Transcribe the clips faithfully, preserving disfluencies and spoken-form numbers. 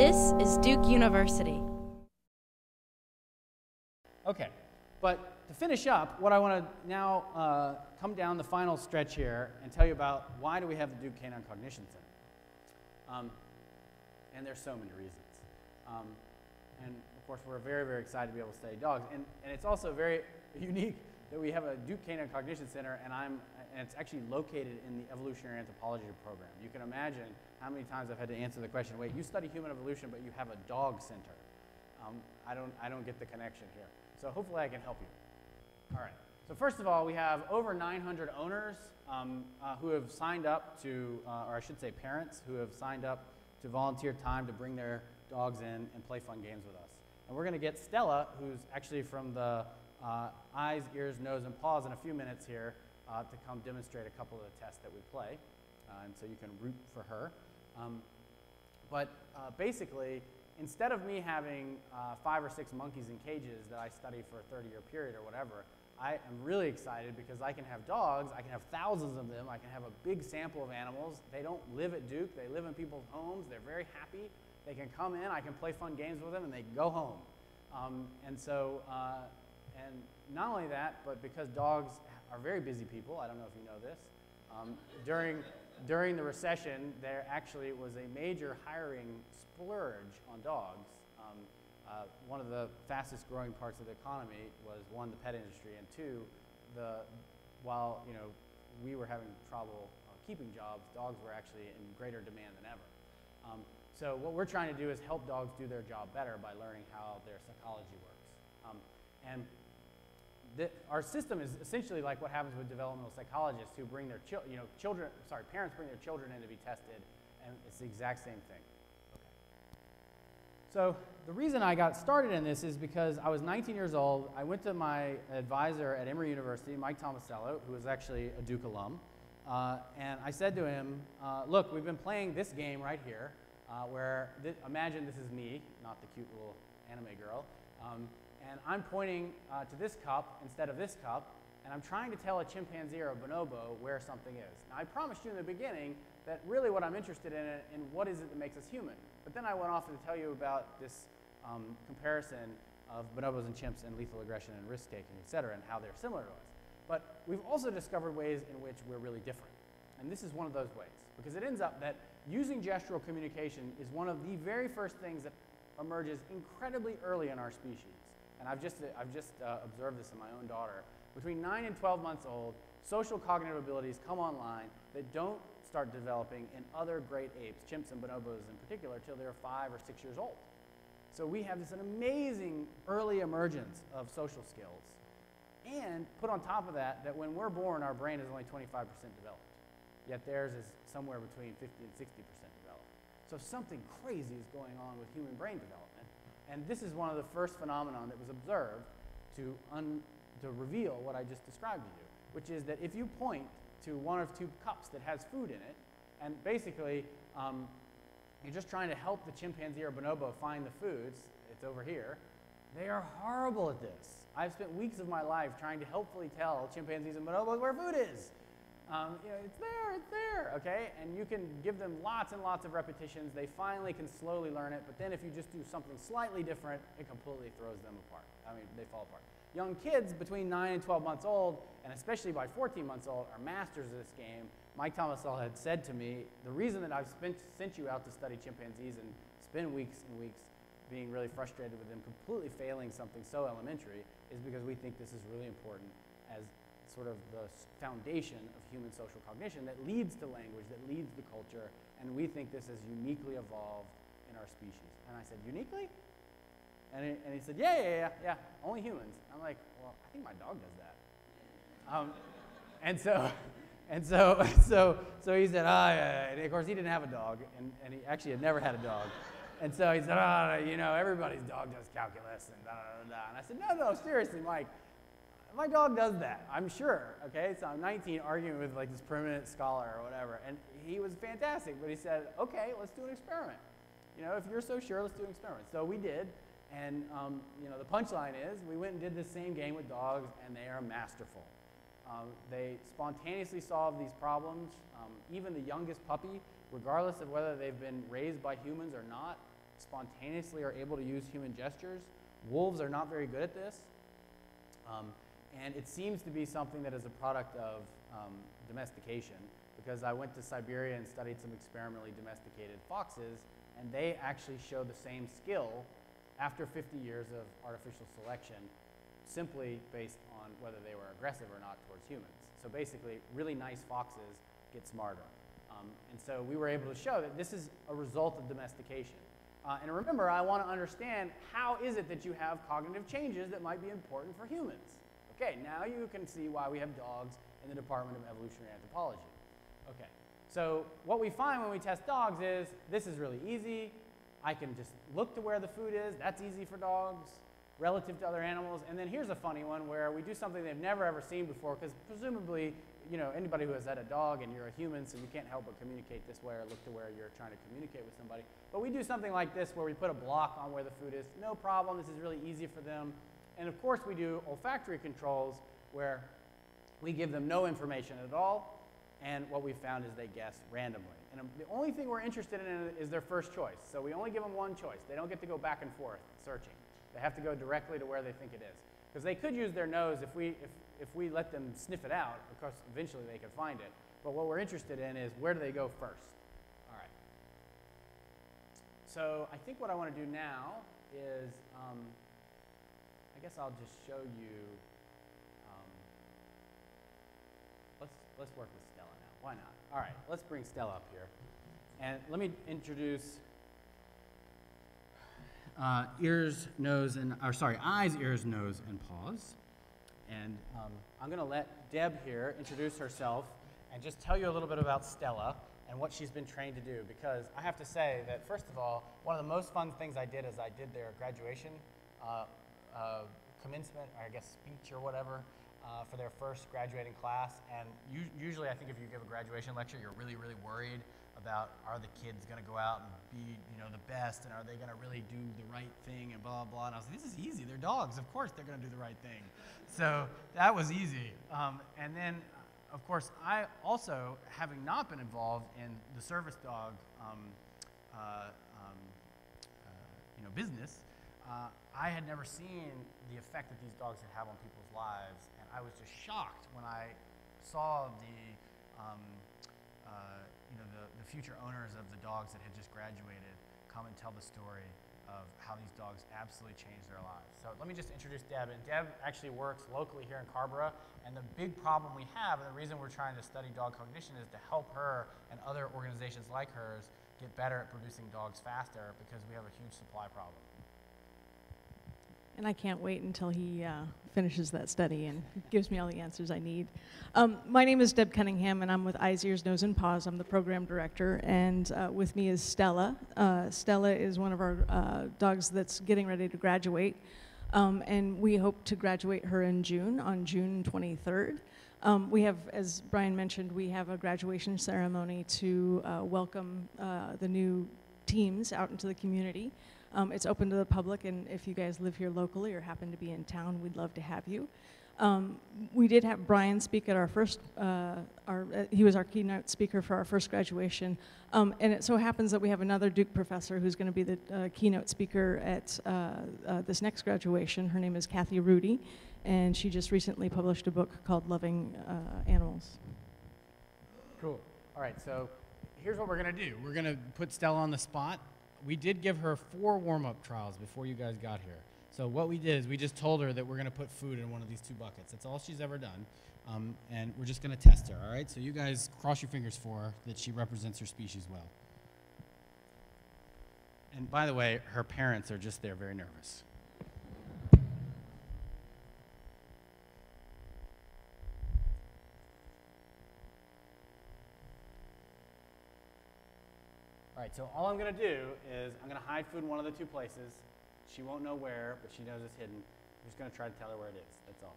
This is Duke University. Okay, but to finish up, what I want to now uh, come down the final stretch here and tell you about why do we have the Duke Canine Cognition Center. Um, and there's so many reasons. Um, and of course, we're very, very excited to be able to study dogs. And, and it's also very unique that we have a Duke Canine Cognition Center, and, I'm, and it's actually located in the Evolutionary Anthropology Program. You can imagine how many times I've had to answer the question, wait, you study human evolution, but you have a dog center. Um, I, don't, I don't get the connection here. So hopefully I can help you. All right, so first of all, we have over nine hundred owners um, uh, who have signed up to, uh, or I should say parents, who have signed up to volunteer time to bring their dogs in and play fun games with us. And we're gonna get Stella, who's actually from the uh, Eyes, Ears, Nose, and Paws in a few minutes here uh, to come demonstrate a couple of the tests that we play. Uh, and so you can root for her. Um, but uh, basically, instead of me having uh, five or six monkeys in cages that I study for a thirty year period or whatever, I am really excited because I can have dogs, I can have thousands of them, I can have a big sample of animals. They don't live at Duke, they live in people's homes, they're very happy. They can come in, I can play fun games with them, and they can go home. Um, and so, uh, and not only that, but because dogs are very busy people, I don't know if you know this, um, during, during the recession, there actually was a major hiring splurge on dogs. Um, uh, one of the fastest growing parts of the economy was, one, the pet industry, and two, the, while you know, we were having trouble uh, keeping jobs, dogs were actually in greater demand than ever. Um, So what we're trying to do is help dogs do their job better by learning how their psychology works. Um, and th our system is essentially like what happens with developmental psychologists who bring their chil you know, children, sorry, parents bring their children in to be tested, and it's the exact same thing. Okay. So the reason I got started in this is because I was nineteen years old. I went to my advisor at Emory University, Mike Tomasello, who is actually a Duke alum, uh, and I said to him, uh, look, we've been playing this game right here. Uh, where, th imagine this is me, not the cute little anime girl, um, and I'm pointing uh, to this cup instead of this cup, and I'm trying to tell a chimpanzee or a bonobo where something is. Now, I promised you in the beginning that really what I'm interested in is in what is it that makes us human, but then I went off to tell you about this um, comparison of bonobos and chimps and lethal aggression and risk-taking, et cetera, and how they're similar to us. But we've also discovered ways in which we're really different, and this is one of those ways, because it ends up that using gestural communication is one of the very first things that emerges incredibly early in our species. And I've just, I've just uh, observed this in my own daughter. Between nine and twelve months old, social cognitive abilities come online that don't start developing in other great apes, chimps and bonobos in particular, till they're five or six years old. So we have this amazing early emergence of social skills. And put on top of that, that when we're born, our brain is only twenty-five percent developed. Yet theirs is somewhere between fifty and sixty percent developed. So something crazy is going on with human brain development. And this is one of the first phenomenon that was observed to, un to reveal what I just described to you, which is that if you point to one of two cups that has food in it, and basically um, you're just trying to help the chimpanzee or bonobo find the foods, it's over here, they are horrible at this. I've spent weeks of my life trying to helpfully tell chimpanzees and bonobos where food is. Um, you know, it's there, it's there, okay? And you can give them lots and lots of repetitions. They finally can slowly learn it, but then if you just do something slightly different, it completely throws them apart. I mean, they fall apart. Young kids between nine and twelve months old, and especially by fourteen months old, are masters of this game. Mike Tomasello had said to me, the reason that I've spent, sent you out to study chimpanzees and spend weeks and weeks being really frustrated with them completely failing something so elementary is because we think this is really important as sort of the foundation of human social cognition that leads to language, that leads to culture, and we think this is uniquely evolved in our species. And I said, uniquely? And he, and he said, yeah, yeah, yeah, yeah, only humans. I'm like, well, I think my dog does that. Um, and so, and so, so, so he said, ah, oh, yeah, yeah. And of course, he didn't have a dog, and, and he actually had never had a dog. And so he said, ah, oh, you know, everybody's dog does calculus, and da, da, da, da. And I said, no, no, seriously, Mike. My dog does that, I'm sure, okay? So I'm nineteen arguing with like this permanent scholar or whatever, and he was fantastic, but he said, okay, let's do an experiment. You know, if you're so sure, let's do an experiment. So we did, and um, you know, the punchline is we went and did the same game with dogs, and they are masterful. Um, they spontaneously solve these problems. Um, even the youngest puppy, regardless of whether they've been raised by humans or not, spontaneously are able to use human gestures. Wolves are not very good at this. Um, and it seems to be something that is a product of um, domestication, because I went to Siberia and studied some experimentally domesticated foxes, and they actually show the same skill after fifty years of artificial selection, simply based on whether they were aggressive or not towards humans. So basically, really nice foxes get smarter. Um, and so we were able to show that this is a result of domestication. Uh, and remember, I want to understand, how is it that you have cognitive changes that might be important for humans? Okay, now you can see why we have dogs in the Department of Evolutionary Anthropology. Okay, so what we find when we test dogs is, this is really easy. I can just look to where the food is. That's easy for dogs relative to other animals. And then here's a funny one where we do something they've never ever seen before, because presumably, you know, anybody who has had a dog and you're a human, so you can't help but communicate this way or look to where you're trying to communicate with somebody. But we do something like this where we put a block on where the food is. No problem, this is really easy for them. And of course we do olfactory controls where we give them no information at all, and what we found is they guess randomly. And the only thing we're interested in is their first choice. So we only give them one choice. They don't get to go back and forth searching. They have to go directly to where they think it is. Because they could use their nose if we, if, if we let them sniff it out, of course eventually they could find it. But what we're interested in is, where do they go first? All right. So I think what I want to do now is, um, I guess I'll just show you, um, let's, let's work with Stella now. Why not? All right, let's bring Stella up here. And let me introduce Uh, ears, nose, and, or sorry, eyes, ears, nose, and paws. And um, I'm going to let Deb here introduce herself and just tell you a little bit about Stella and what she's been trained to do, because I have to say that, first of all, one of the most fun things I did is I did their graduation uh, uh, commencement, or I guess speech or whatever, uh, for their first graduating class. And usually I think if you give a graduation lecture, you're really, really worried about, are the kids going to go out and be, you know, the best, and are they going to really do the right thing, and blah, blah, blah. And I was like, this is easy. They're dogs. Of course they're going to do the right thing. So that was easy. Um, and then, of course, I also, having not been involved in the service dog um, uh, um, uh, you know, business, uh, I had never seen the effect that these dogs could have on people's lives. And I was just shocked when I saw the um, uh, you know, the, the future owners of the dogs that had just graduated come and tell the story of how these dogs absolutely changed their lives. So let me just introduce Deb. And Deb actually works locally here in Carrboro. And the big problem we have, and the reason we're trying to study dog cognition, is to help her and other organizations like hers get better at producing dogs faster, because we have a huge supply problem. And I can't wait until he uh, finishes that study and gives me all the answers I need. Um, my name is Deb Cunningham, and I'm with Eyes, Ears, Nose, and Paws. I'm the program director, and uh, with me is Stella. Uh, Stella is one of our uh, dogs that's getting ready to graduate, um, and we hope to graduate her in June, on June twenty-third. Um, we have, as Brian mentioned, we have a graduation ceremony to uh, welcome uh, the new teams out into the community. Um, it's open to the public, and if you guys live here locally or happen to be in town, we'd love to have you. Um, we did have Brian speak at our first, uh, our, uh, he was our keynote speaker for our first graduation, um, and it so happens that we have another Duke professor who's going to be the uh, keynote speaker at uh, uh, this next graduation. Her name is Kathy Rudy, and she just recently published a book called Loving uh, Animals. Cool. All right, so here's what we're going to do. We're going to put Stella on the spot. We did give her four warm-up trials before you guys got here. So what we did is we just told her that we're going to put food in one of these two buckets. That's all she's ever done. Um, and we're just going to test her, all right? So you guys cross your fingers for her that she represents her species well. And by the way, her parents are just there very nervous. All right, so all I'm going to do is I'm going to hide food in one of the two places. She won't know where, but she knows it's hidden. I'm just going to try to tell her where it is. That's all.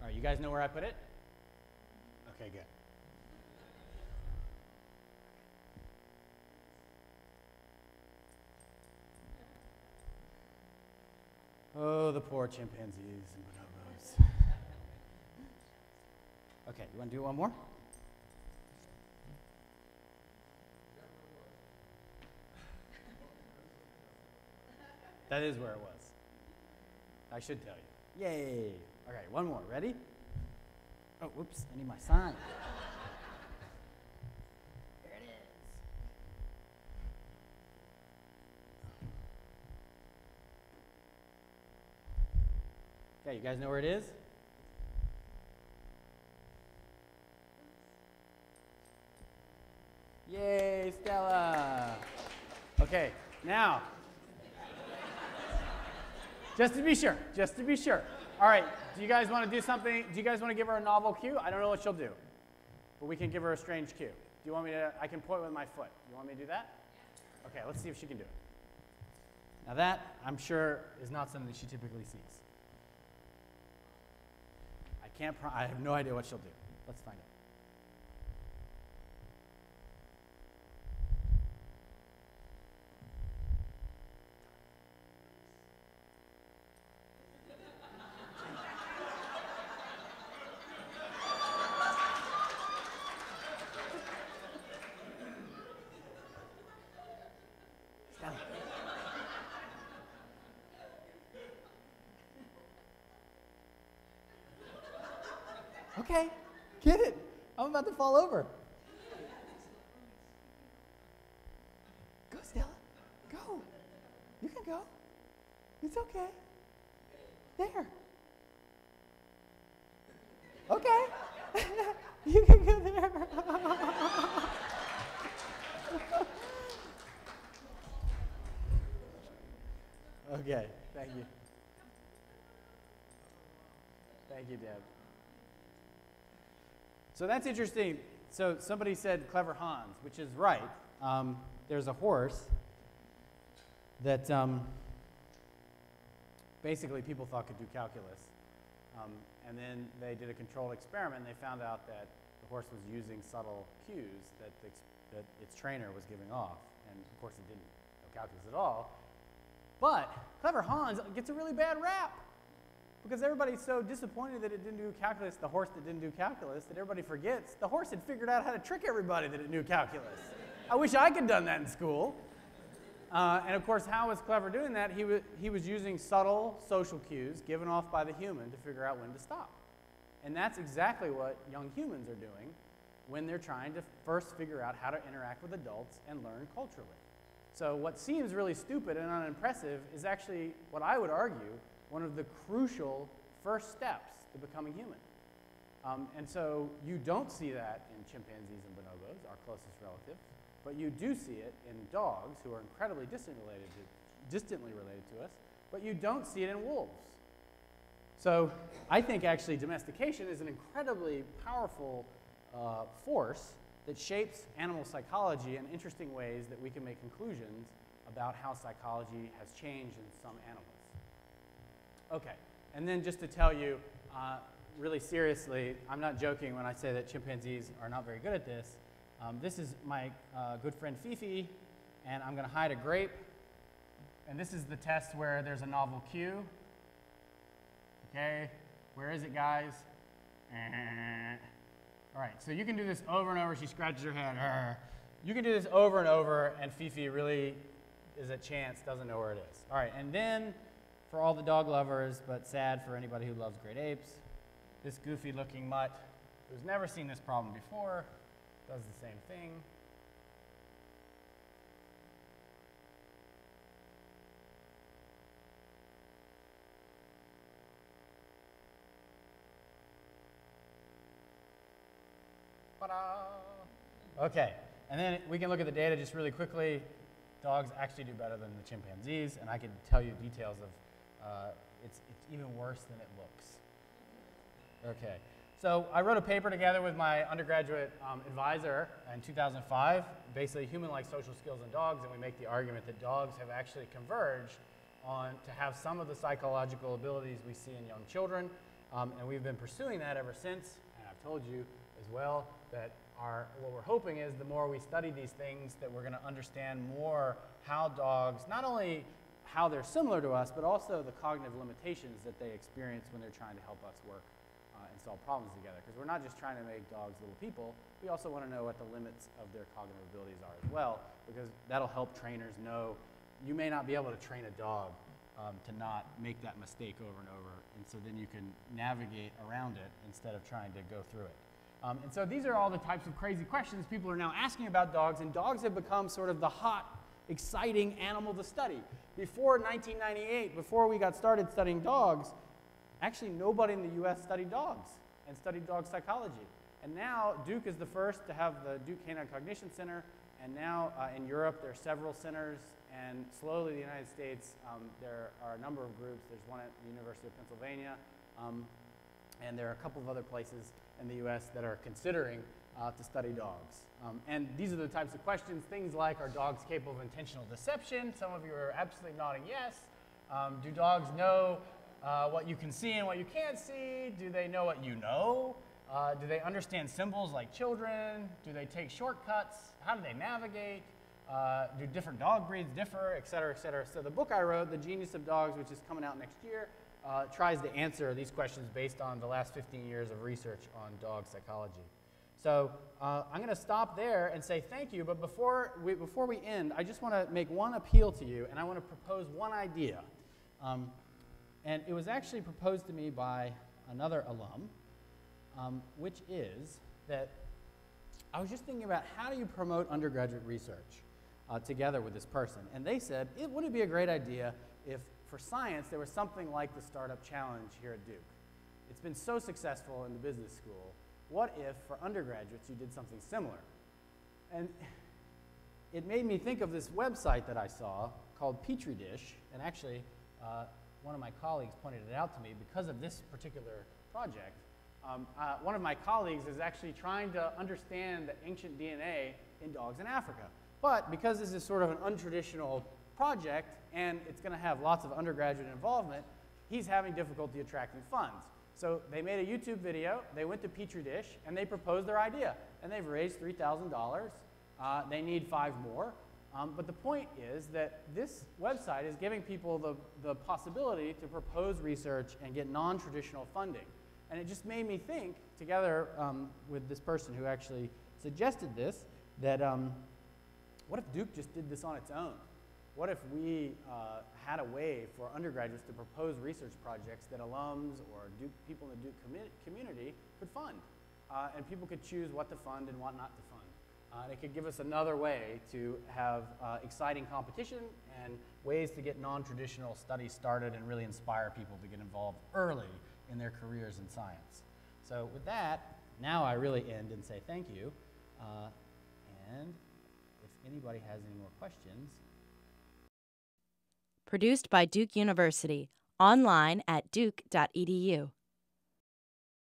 All right, you guys know where I put it? Okay, good. Oh, the poor chimpanzees and bonobos. Okay, you want to do one more? That is where it was. I should tell you. Yay. All right, one more. Ready? Oh, whoops. I need my sign. There it is. Okay, you guys know where it is? Yay, Stella. Okay, now, just to be sure, just to be sure. All right, do you guys want to do something? Do you guys want to give her a novel cue? I don't know what she'll do, but we can give her a strange cue. Do you want me to, I can point with my foot. You want me to do that? Okay, let's see if she can do it. Now that, I'm sure, is not something she typically sees. I can't, pro- I have no idea what she'll do. Let's find out. Okay, get it. I'm about to fall over. Go, Stella. Go. You can go. It's okay. There. Okay. You can go there. Okay, thank you. Thank you, Deb. So that's interesting. So somebody said Clever Hans, which is right. Um, there's a horse that um, basically people thought could do calculus. Um, and then they did a controlled experiment, and they found out that the horse was using subtle cues that, the, that its trainer was giving off. And of course it didn't know calculus at all. But Clever Hans gets a really bad rap, because everybody's so disappointed that it didn't do calculus, the horse that didn't do calculus, that everybody forgets the horse had figured out how to trick everybody that it knew calculus. I wish I could have done that in school. Uh, and of course, how was Clever doing that? He, he was using subtle social cues given off by the human to figure out when to stop. And that's exactly what young humans are doing when they're trying to first figure out how to interact with adults and learn culturally. So what seems really stupid and unimpressive is actually what I would argue one of the crucial first steps to becoming human. Um, and so you don't see that in chimpanzees and bonobos, our closest relatives, but you do see it in dogs, who are incredibly distant related to, distantly related to us, but you don't see it in wolves. So I think actually domestication is an incredibly powerful uh, force that shapes animal psychology in interesting ways that we can make conclusions about how psychology has changed in some animals. Okay, and then just to tell you uh, really seriously, I'm not joking when I say that chimpanzees are not very good at this. Um, this is my uh, good friend Fifi, and I'm gonna hide a grape. And this is the test where there's a novel cue. Okay, where is it, guys? All right, so you can do this over and over. She scratches her head. You can do this over and over, and Fifi really is at chance, doesn't know where it is. All right, and then, for all the dog lovers, but sad for anybody who loves great apes, this goofy-looking mutt, who's never seen this problem before, does the same thing. Ta-da! Okay, and then we can look at the data just really quickly. Dogs actually do better than the chimpanzees, and I can tell you details of Uh, it's, it's even worse than it looks. Okay, so I wrote a paper together with my undergraduate um, advisor in two thousand five, basically human-like social skills in dogs, and we make the argument that dogs have actually converged on to have some of the psychological abilities we see in young children, um, and we've been pursuing that ever since. And I've told you as well that our, what we're hoping is the more we study these things, that we're gonna understand more how dogs, not only how they're similar to us, but also the cognitive limitations that they experience when they're trying to help us work uh, and solve problems together. Because we're not just trying to make dogs little people, we also want to know what the limits of their cognitive abilities are as well, because that'll help trainers know you may not be able to train a dog um, to not make that mistake over and over. And so then you can navigate around it instead of trying to go through it. Um, and so these are all the types of crazy questions people are now asking about dogs, and dogs have become sort of the hot, exciting animal to study. Before nineteen ninety-eight, before we got started studying dogs, actually nobody in the U S studied dogs and studied dog psychology. And now Duke is the first to have the Duke Canine Cognition Center, and now uh, in Europe there are several centers, and slowly the United States, um, there are a number of groups. There's one at the University of Pennsylvania, um, and there are a couple of other places in the U S that are considering uh, to study dogs. Um, and these are the types of questions, things like, are dogs capable of intentional deception? Some of you are absolutely nodding yes. Um, do dogs know uh, what you can see and what you can't see? Do they know what you know? Uh, do they understand symbols like children? Do they take shortcuts? How do they navigate? Uh, do different dog breeds differ, et cetera, et cetera? So the book I wrote, The Genius of Dogs, which is coming out next year, Uh, tries to answer these questions based on the last fifteen years of research on dog psychology. So uh, I'm going to stop there and say thank you, but before we, before we end, I just want to make one appeal to you, and I want to propose one idea. Um, and it was actually proposed to me by another alum, um, which is that I was just thinking about, how do you promote undergraduate research uh, together with this person? And they said, it wouldn't be a great idea if for science, there was something like the Startup Challenge here at Duke. It's been so successful in the business school. What if, for undergraduates, you did something similar? And it made me think of this website that I saw called Petri Dish, and actually, uh, one of my colleagues pointed it out to me because of this particular project. Um, uh, one of my colleagues is actually trying to understand the ancient D N A in dogs in Africa. But because this is sort of an untraditional project, and it's going to have lots of undergraduate involvement, he's having difficulty attracting funds. So they made a YouTube video, they went to Petri Dish, and they proposed their idea. And they've raised three thousand dollars. Uh, they need five more. Um, but the point is that this website is giving people the, the possibility to propose research and get non-traditional funding. And it just made me think, together um, with this person who actually suggested this, that um, what if Duke just did this on its own? What if we uh, had a way for undergraduates to propose research projects that alums or Duke, people in the Duke commu community could fund? Uh, and people could choose what to fund and what not to fund. Uh, and it could give us another way to have uh, exciting competition and ways to get non-traditional studies started and really inspire people to get involved early in their careers in science. So with that, now I really end and say thank you. Uh, and if anybody has any more questions. Produced by Duke University, online at duke dot e d u.